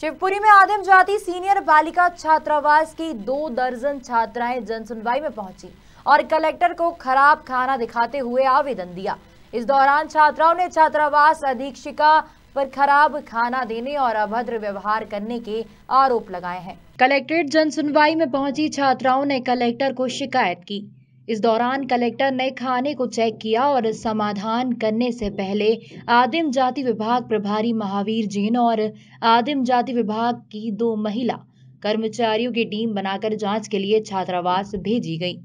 शिवपुरी में आदिम जाति सीनियर बालिका छात्रावास की 2 दर्जन छात्राएं जनसुनवाई में पहुंची और कलेक्टर को खराब खाना दिखाते हुए आवेदन दिया। इस दौरान छात्राओं ने छात्रावास अधीक्षिका पर खराब खाना देने और अभद्र व्यवहार करने के आरोप लगाए हैं। कलेक्ट्रेट जनसुनवाई में पहुंची छात्राओं ने कलेक्टर को शिकायत की। इस दौरान कलेक्टर ने खाने को चेक किया और समाधान करने से पहले आदिम जाति विभाग प्रभारी महावीर जैन और आदिम जाति विभाग की 2 महिला कर्मचारियों की टीम बनाकर जांच के लिए छात्रावास भेजी गई।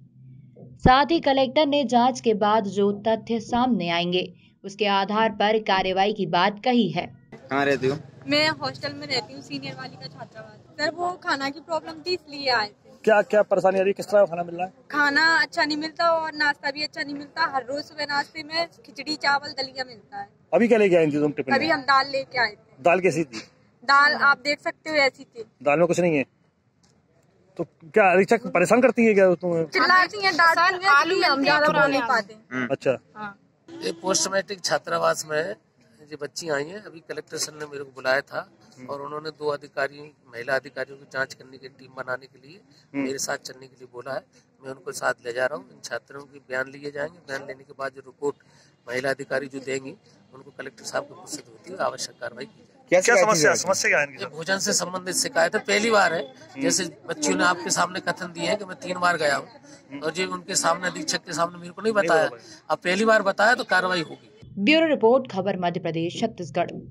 साथ ही कलेक्टर ने जांच के बाद जो तथ्य सामने आएंगे उसके आधार पर कार्रवाई की बात कही है। कहाँ रहती हो? मैं हॉस्टल में रहती हूँ, सीनियर वाली का छात्रावास। सर वो खाना की प्रॉब्लम थी इसलिए आए थे। क्या क्या परेशानी आ रही है? किस तरह खाना मिल रहा है? खाना अच्छा नहीं मिलता और नाश्ता भी अच्छा नहीं मिलता। हर रोज सुबह नाश्ते में खिचड़ी चावल दलिया मिलता है। अभी क्या लेके आए थे तुम टिफिन? अभी हम दाल लेके आए थे। दाल कैसी थी? दाल आप देख सकते हो ऐसी थी। दाल में कुछ नहीं है तो क्या रिक्शा परेशान करती है? क्या तुम्हें चिल्लाती है? आलू हम ज्यादा बना नहीं पाते। अच्छा, ये पोस्ट मैट्रिक छात्रावास में ये बच्ची आई है। अभी कलेक्टर सर ने मेरे को बुलाया था और उन्होंने 2 अधिकारियों महिला अधिकारियों की जांच करने की टीम बनाने के लिए मेरे साथ चलने के लिए बोला है। मैं उनको साथ ले जा रहा हूँ। इन छात्रों के बयान लिए जाएंगे। बयान लेने के बाद जो रिपोर्ट महिला अधिकारी जो देंगी उनको कलेक्टर साहब को प्रस्तुत होती है, आवश्यक कार्रवाई की जाएगी। क्या समस्या? ये भोजन से संबंधित शिकायत है। पहली बार है जैसे बच्चियों ने आपके सामने कथन दिए है कि मैं 3 बार गया हूँ और जो उनके सामने अधीक्षक के सामने मेरे को नहीं बताया। अब पहली बार बताया तो कार्रवाई होगी। ब्यूरो रिपोर्ट खबर मध्य प्रदेश छत्तीसगढ़।